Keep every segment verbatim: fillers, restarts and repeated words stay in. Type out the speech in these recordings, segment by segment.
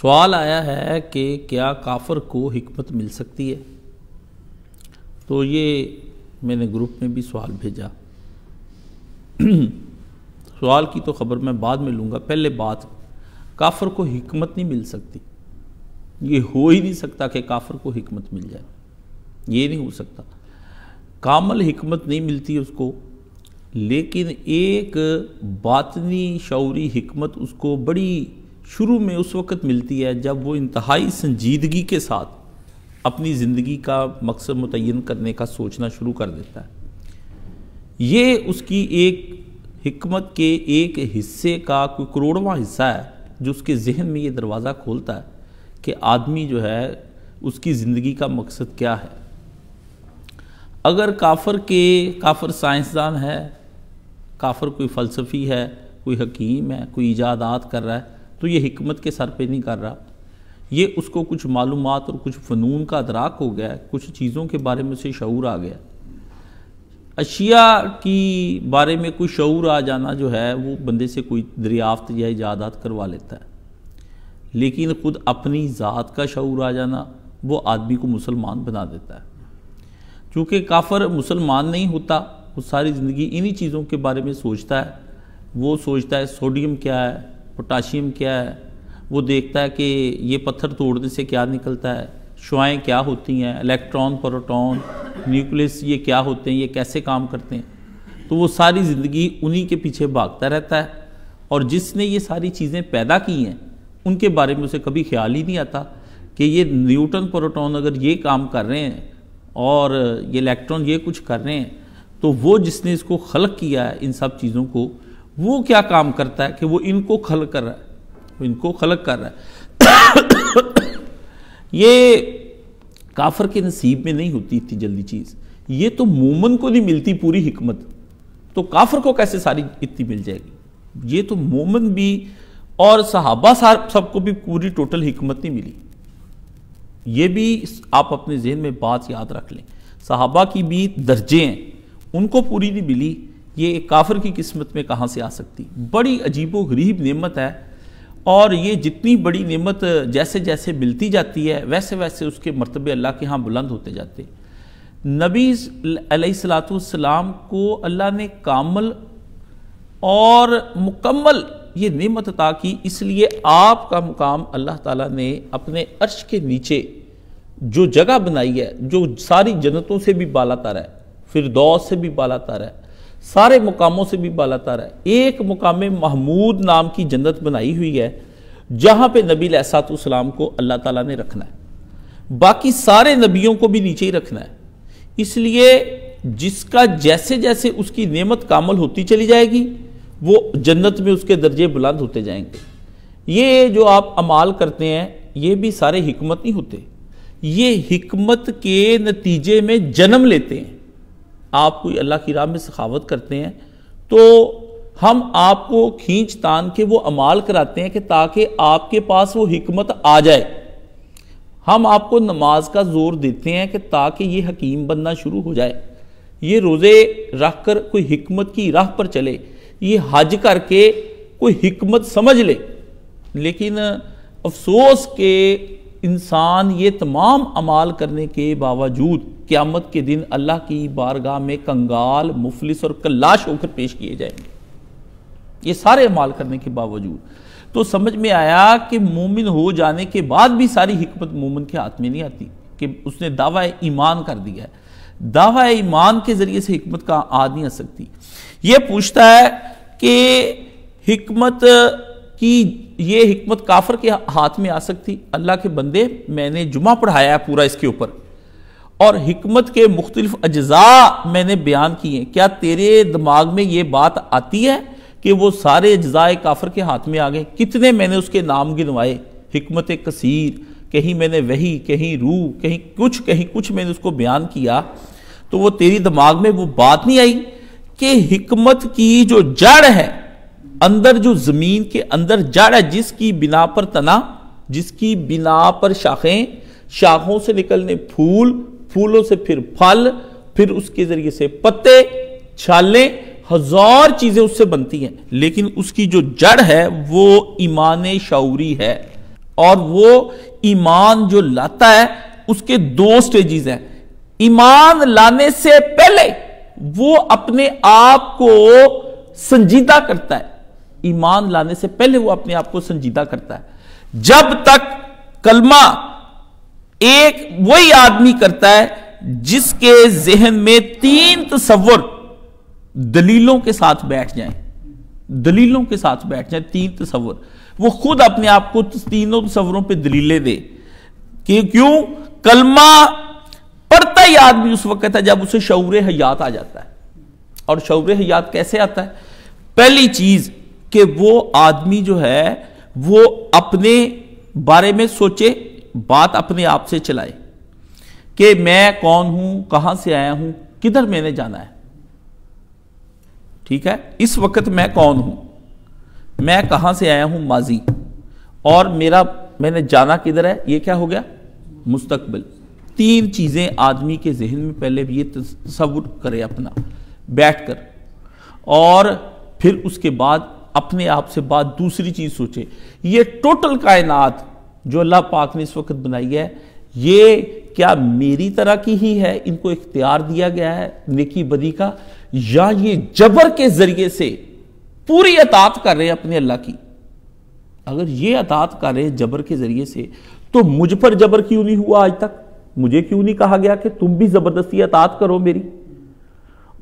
सवाल आया है कि क्या काफ़र को हिकमत मिल सकती है। तो ये मैंने ग्रुप में भी सवाल भेजा। सवाल की तो ख़बर मैं बाद में लूँगा, पहले बात काफ़र को हिकमत नहीं मिल सकती। ये हो ही नहीं सकता कि काफ़र को हिकमत मिल जाए, ये नहीं हो सकता। कामल हिकमत नहीं मिलती उसको, लेकिन एक बातनी शौरी हिकमत उसको बड़ी शुरू में उस वक़्त मिलती है जब वो इंतहाई संजीदगी के साथ अपनी ज़िंदगी का मकसद मुतय्यन करने का सोचना शुरू कर देता है। ये उसकी एक हिकमत के एक हिस्से का कोई करोड़वां हिस्सा है जो उसके जहन में ये दरवाज़ा खोलता है कि आदमी जो है उसकी ज़िंदगी का मकसद क्या है। अगर काफ़र के काफ़र साइंसदान है, काफ़र कोई फ़लसफ़ी है, कोई हकीम है, कोई इजादात कर रहा है, तो ये हिकमत के सर पे नहीं कर रहा। ये उसको कुछ मालूमात और कुछ फ़नून का अदराक हो गया, कुछ चीज़ों के बारे में उसे शऊर आ गया। अशिया की बारे में कोई शऊर आ जाना जो है वो बंदे से कोई दरियाफ्त या इजादात करवा लेता है, लेकिन ख़ुद अपनी ज़ात का शऊर आ जाना वो आदमी को मुसलमान बना देता है। चूँकि काफ़र मुसलमान नहीं होता, वो सारी ज़िंदगी इन्हीं चीज़ों के बारे में सोचता है। वो सोचता है सोडियम क्या है, पोटाशियम क्या है, वो देखता है कि ये पत्थर तोड़ने से क्या निकलता है, शुआएँ क्या होती हैं, इलेक्ट्रॉन, प्रोटॉन, न्यूक्लियस ये क्या होते हैं, ये कैसे काम करते हैं। तो वो सारी ज़िंदगी उन्हीं के पीछे भागता रहता है और जिसने ये सारी चीज़ें पैदा की हैं उनके बारे में उसे कभी ख्याल ही नहीं आता कि ये न्यूटन प्रोटॉन अगर ये काम कर रहे हैं और ये इलेक्ट्रॉन ये कुछ कर रहे हैं, तो वो जिसने इसको खलक किया है इन सब चीज़ों को, वो क्या काम करता है कि वो इनको खलक कर रहा है, वो इनको खलक कर रहा है। ये काफ़र के नसीब में नहीं होती इतनी जल्दी चीज़, ये तो मोमन को नहीं मिलती पूरी हिकमत, तो काफ़र को कैसे सारी इतनी मिल जाएगी। ये तो मोमन भी और सहाबा साहब सबको भी पूरी टोटल हिकमत नहीं मिली। ये भी आप अपने जहन में बात याद रख लें, सहाबा की भी दर्जे हैं, उनको पूरी नहीं मिली, ये एक काफ़िर की किस्मत में कहाँ से आ सकती। बड़ी अजीबो गरीब नेमत है और ये जितनी बड़ी नेमत जैसे जैसे मिलती जाती है वैसे वैसे उसके मर्तबे अल्लाह के यहाँ बुलंद होते जाते। नबी अलैहिस्सलातु वस्सलाम को अल्लाह ने कामल और मुकम्मल ये नेमत अता की, इसलिए आपका मुकाम अल्लाह ताला ने अपने अर्श के नीचे जो जगह बनाई है, जो सारी जन्नतों से भी बाला तारा है, फिरदौस से भी बाला तारा है, सारे मुकामों से भी बाला तारा है, एक मुकाम महमूद नाम की जन्नत बनाई हुई है जहाँ पे नबी अलैहिस्सलाम को अल्लाह ताला ने रखना है, बाकी सारे नबियों को भी नीचे ही रखना है। इसलिए जिसका जैसे जैसे उसकी नेमत कामल होती चली जाएगी वो जन्नत में उसके दर्जे बुलंद होते जाएंगे। ये जो आप अमाल करते हैं ये भी सारे हिकमत नहीं होते, ये हिकमत के नतीजे में जन्म लेते हैं। आप कोई अल्लाह की राह में सखावत करते हैं तो हम आपको खींच तान के वो अमाल कराते हैं कि ताकि आपके पास वो हिकमत आ जाए। हम आपको नमाज का ज़ोर देते हैं कि ताकि ये हकीम बनना शुरू हो जाए, ये रोज़े रख कर कोई हिकमत की राह पर चले, ये हज करके कोई हिकमत समझ ले। लेकिन अफसोस के इंसान ये तमाम अमाल करने के बावजूद क़यामत के दिन अल्लाह की बारगाह में कंगाल, मुफलिस और कल्लाश होकर पेश किए जाएंगे, ये सारे अमाल करने के बावजूद। तो समझ में आया कि मोमिन हो जाने के बाद भी सारी हिकमत मोमिन के हाथ में नहीं आती कि उसने दावा ईमान कर दिया है, दावा ईमान के ज़रिए से हिकमत का आ नहीं आ सकती। ये पूछता है कि हिकमत की ये हिकमत काफ़र के हाथ में आ सकती। अल्लाह के बंदे, मैंने जुमा पढ़ाया है पूरा इसके ऊपर और हिकमत के मुख्तलिफ अज्जा मैंने बयान किए हैं, क्या तेरे दिमाग में ये बात आती है कि वो सारे अज्जाए काफ़र के हाथ में आ गए। कितने मैंने उसके नाम गिनवाए, हिकमत कसीर, कहीं मैंने वही, कहीं रूह, कहीं कुछ, कहीं कुछ मैंने उसको बयान किया। तो वो तेरी दिमाग में वो बात नहीं आई कि हिकमत की जो जड़ है अंदर, जो ज़मीन के अंदर जड़ है जिसकी बिना पर तना, जिसकी बिना पर शाखें, शाखों से निकलने फूल, फूलों से फिर फल, फिर उसके जरिए से पत्ते, छाले, हजार चीजें उससे बनती हैं, लेकिन उसकी जो जड़ है वो ईमान शऊरी है और वो ईमान जो लाता है उसके दो स्टेजेस हैं। ईमान लाने से पहले वो अपने आप को संजीदा करता है, ईमान लाने से पहले वो अपने आप को संजीदा करता है। जब तक कलमा एक वही आदमी करता है जिसके जहन में तीन तसव्वुर दलीलों के साथ बैठ जाएं, दलीलों के साथ बैठ जाएं, तीन तसव्वुर, वो खुद अपने आप को तीनों तसव्वुरों पे दलीलें दे कि क्यों। कलमा पढ़ता ही आदमी उस वक्त है जब उसे शऊर हयात आ जाता है। और शऊर हयात कैसे आता है? पहली चीज कि वो आदमी जो है वो अपने बारे में सोचे, बात अपने आप से चलाए कि मैं कौन हूं, कहां से आया हूं, किधर मैंने जाना है। ठीक है, इस वक्त मैं कौन हूं, मैं कहां से आया हूं, माजी, और मेरा मैंने जाना किधर है, ये क्या हो गया, मुस्तकबिल। तीन चीजें आदमी के जहन में पहले ये तसव्वुर करे अपना बैठकर, और फिर उसके बाद अपने आप से बात दूसरी चीज सोचे। ये टोटल कायनात जो अल्लाह पाक ने इस वक्त बनाई है ये क्या मेरी तरह की ही है, इनको इख्तियार दिया गया है नेकी बदी का, या ये जबर के जरिए से पूरी अतात कर रहे हैं अपने अल्लाह की। अगर ये अतात कर रहे हैं जबर के जरिए से तो मुझ पर जबर क्यों नहीं हुआ आज तक, मुझे क्यों नहीं कहा गया कि तुम भी जबरदस्ती अतात करो मेरी।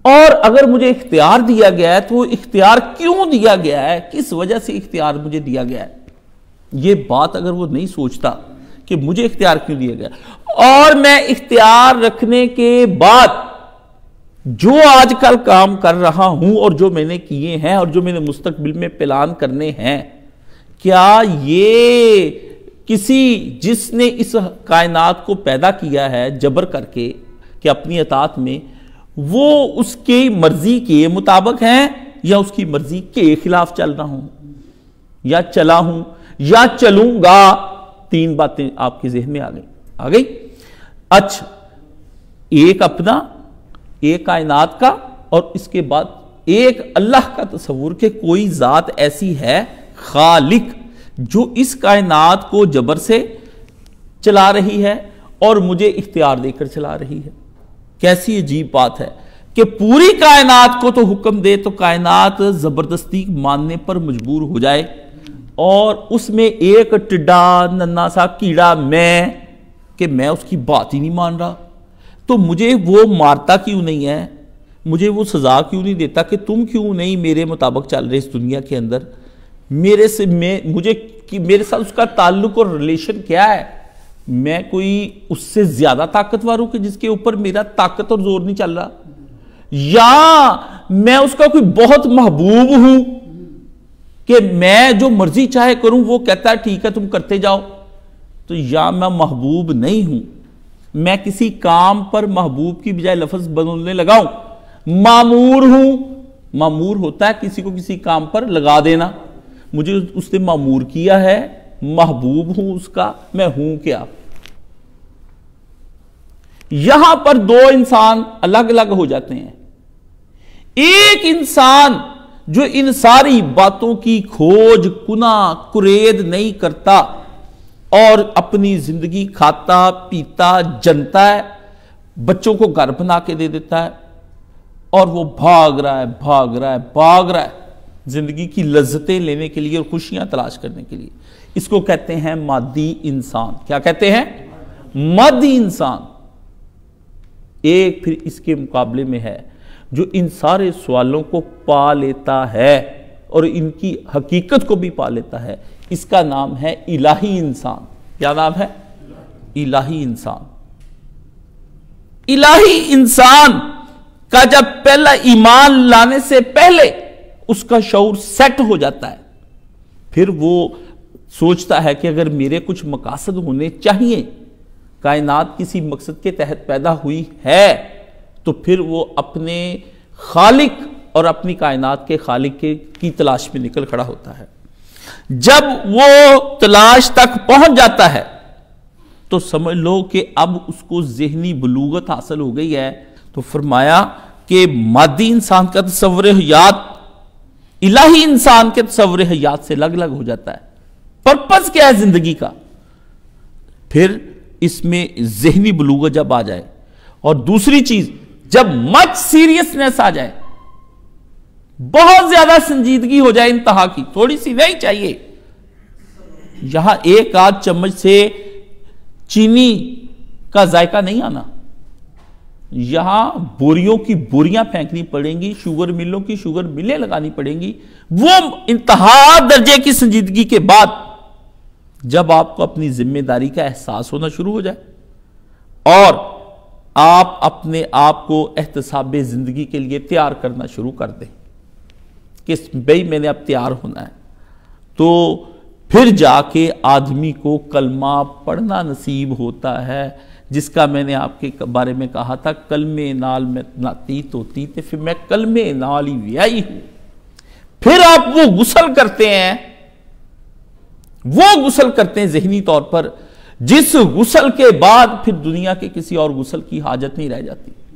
और अगर मुझे इख्तियार दिया गया है तो इख्तियार क्यों दिया गया है, किस वजह से इख्तियार मुझे दिया गया है, ये बात अगर वो नहीं सोचता कि मुझे इख्तियार क्यों दिया गया। और मैं इख्तियार रखने के बाद जो आजकल काम कर रहा हूं और जो मैंने किए हैं और जो मैंने मुस्तकबिल में प्लान करने हैं, क्या ये किसी जिसने इस कायनात को पैदा किया है जबर करके कि अपनी अतात में, वो उसकी मर्जी के मुताबिक हैं या उसकी मर्जी के खिलाफ चल रहा हूं या चला हूं या चलूंगा। तीन बातें आपके जहन में आ गई आ गई अच्छा, एक अपना, एक कायनात का, और इसके बाद एक अल्लाह का तस्वुर के कोई जात ऐसी है खालिक जो इस कायनात को जबर से चला रही है और मुझे इख्तियार देकर चला रही है। कैसी अजीब बात है कि पूरी कायनात को तो हुक्म दे तो कायनात जबरदस्ती मानने पर मजबूर हो जाए, और उसमें एक टिड्डा नन्ना सा कीड़ा मैं कि मैं उसकी बात ही नहीं मान रहा, तो मुझे वो मारता क्यों नहीं है, मुझे वो सज़ा क्यों नहीं देता कि तुम क्यों नहीं मेरे मुताबिक चल रहे इस दुनिया के अंदर, मेरे से मैं मुझे कि मेरे साथ उसका ताल्लुक और रिलेशन क्या है, मैं कोई उससे ज़्यादा ताकतवर हूँ कि जिसके ऊपर मेरा ताकत और जोर नहीं चल रहा, या मैं उसका कोई बहुत महबूब हूँ कि मैं जो मर्जी चाहे करूं वो कहता है ठीक है तुम करते जाओ। तो या मैं महबूब नहीं हूं, मैं किसी काम पर महबूब की बजाय लफ्ज बदलने लगा हूं, मामूर हूं। मामूर होता है किसी को किसी काम पर लगा देना, मुझे उसने मामूर किया है, महबूब हूं उसका, मैं हूं क्या। यहां पर दो इंसान अलग अलग हो जाते हैं, एक इंसान जो इन सारी बातों की खोज कुना कुरेद नहीं करता और अपनी जिंदगी खाता पीता जनता है, बच्चों को घर बना के दे देता है और वो भाग रहा है भाग रहा है भाग रहा है जिंदगी की लज्जतें लेने के लिए और खुशियां तलाश करने के लिए। इसको कहते हैं मादी इंसान। क्या कहते हैं? मादी इंसान। एक फिर इसके मुकाबले में है जो इन सारे सवालों को पा लेता है और इनकी हकीकत को भी पा लेता है, इसका नाम है इलाही इंसान। क्या नाम है? इलाही इंसान। इलाही इंसान का जब पहला ईमान लाने से पहले उसका शऊर सेट हो जाता है, फिर वो सोचता है कि अगर मेरे कुछ मकासद होने चाहिए, कायनात किसी मकसद के तहत पैदा हुई है, तो फिर वो अपने खालिक और अपनी कायनात के खालिक के की तलाश में निकल खड़ा होता है। जब वो तलाश तक पहुंच जाता है तो समझ लो कि अब उसको ज़हनी बलूगत हासिल हो गई है। तो फरमाया कि मादी इंसान का तस्वुर हयात इलाही इंसान के तस्वुर हयात से अलग अलग हो जाता है। पर्पस क्या है जिंदगी का, फिर इसमें जहनी बलूगा जब आ जाए, और दूसरी चीज जब मच सीरियसनेस आ जाए, बहुत ज्यादा संजीदगी हो जाए इंतहा की, थोड़ी सी वही चाहिए। यहां एक आध चम्मच से चीनी का जायका नहीं आना, यहां बोरियों की बोरियां फेंकनी पड़ेंगी, शुगर मिलों की शुगर मिलें लगानी पड़ेंगी। वो इंतहा दर्जे की संजीदगी के बाद जब आपको अपनी जिम्मेदारी का एहसास होना शुरू हो जाए और आप अपने आप को एहतसाब जिंदगी के लिए तैयार करना शुरू कर दें कि भाई मैंने अब तैयार होना है, तो फिर जाके आदमी को कलमा पढ़ना नसीब होता है, जिसका मैंने आपके बारे में कहा था, कलमे नाल में नातीत होती थे फिर मैं कलमे नाल ही व्याई हूं। फिर आप वो गुसल करते हैं, वो गुसल करते हैं जहनी तौर पर, जिस गुसल के बाद फिर दुनिया के किसी और गुसल की हाजत नहीं रह जाती।